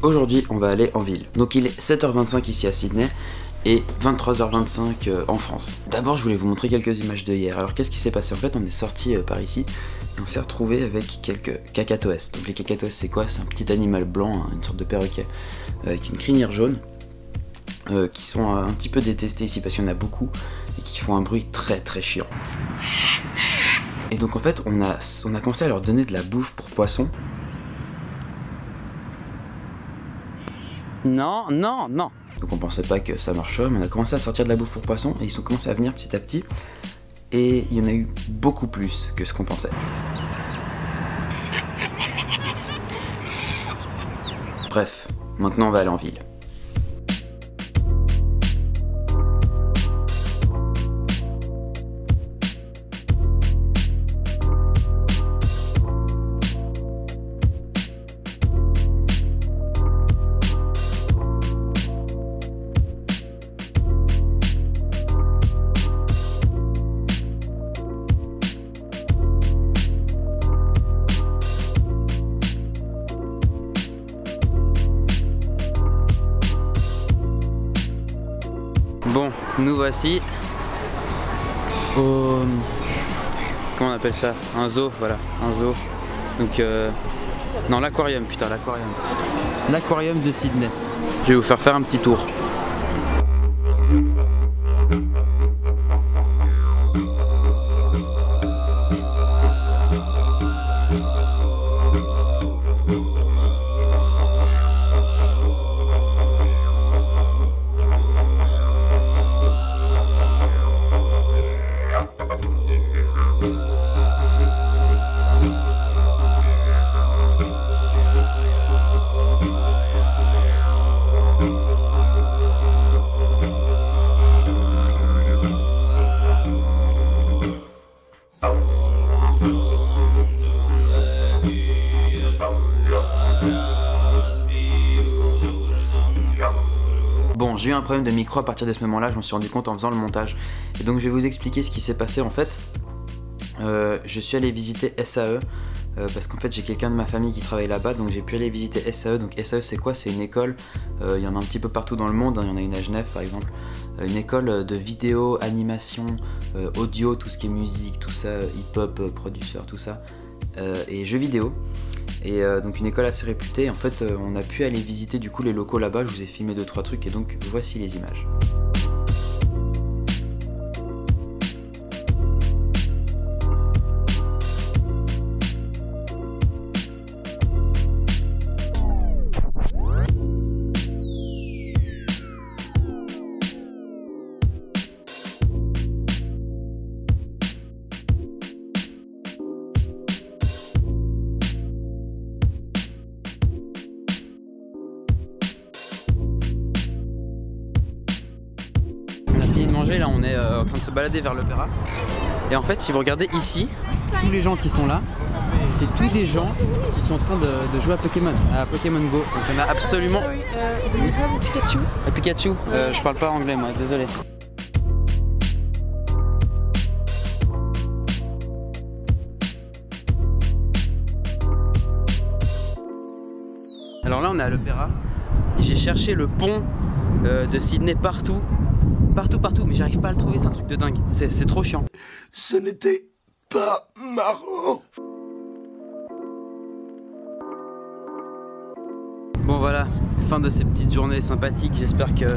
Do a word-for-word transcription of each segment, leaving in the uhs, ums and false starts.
Aujourd'hui, on va aller en ville. Donc il est sept heures vingt-cinq ici à Sydney et vingt-trois heures vingt-cinq en France. D'abord, je voulais vous montrer quelques images de hier. Alors qu'est-ce qui s'est passé? En fait, on est sorti par ici et on s'est retrouvé avec quelques cacatoès. Donc les cacatoès, c'est quoi? C'est un petit animal blanc, une sorte de perroquet avec une crinière jaune. Euh, qui sont euh, un petit peu détestés ici parce qu'il y en a beaucoup et qui font un bruit très très chiant. Et donc en fait on a, on a commencé à leur donner de la bouffe pour poissons. Non, non, non. Donc on pensait pas que ça marcherait, mais on a commencé à sortir de la bouffe pour poissons et ils sont commencés à venir petit à petit. Et il y en a eu beaucoup plus que ce qu'on pensait. Bref, maintenant on va aller en ville. Bon, nous voici au... Comment on appelle ça? Un zoo, voilà, un zoo. Donc, euh... non, l'aquarium, putain, l'aquarium. L'aquarium de Sydney. Je vais vous faire faire un petit tour. Bon, j'ai eu un problème de micro à partir de ce moment-là, je m'en suis rendu compte en faisant le montage. Et donc je vais vous expliquer ce qui s'est passé en fait. Euh, je suis allé visiter S A E, euh, parce qu'en fait j'ai quelqu'un de ma famille qui travaille là-bas, donc j'ai pu aller visiter S A E. Donc S A E c'est quoi? C'est une école, il euh, y en a un petit peu partout dans le monde, il hein, y en a une à Genève par exemple. Une école de vidéo, animation, euh, audio, tout ce qui est musique, tout ça, hip-hop, euh, producteur, tout ça, euh, et jeux vidéo. Et euh, donc une école assez réputée. En fait euh, on a pu aller visiter du coup les locaux là-bas, je vous ai filmé deux trois trucs et donc voici les images. Là on est euh, en train de se balader vers l'Opéra et en fait si vous regardez ici, tous les gens qui sont là, c'est tous des gens qui sont en train de, de jouer à Pokémon, à Pokémon Go. Donc on a absolument... Sorry, uh, do you have Pikachu? À Pikachu, euh, je parle pas anglais moi, désolé. Alors là on est à l'Opéra, j'ai cherché le pont euh, de Sydney partout. Partout, partout, mais j'arrive pas à le trouver, c'est un truc de dingue, c'est trop chiant. Ce n'était pas marrant. Bon voilà, fin de ces petites journées sympathiques, j'espère que,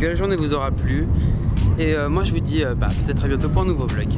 que la journée vous aura plu. Et euh, moi je vous dis euh, bah, peut-être à bientôt pour un nouveau vlog.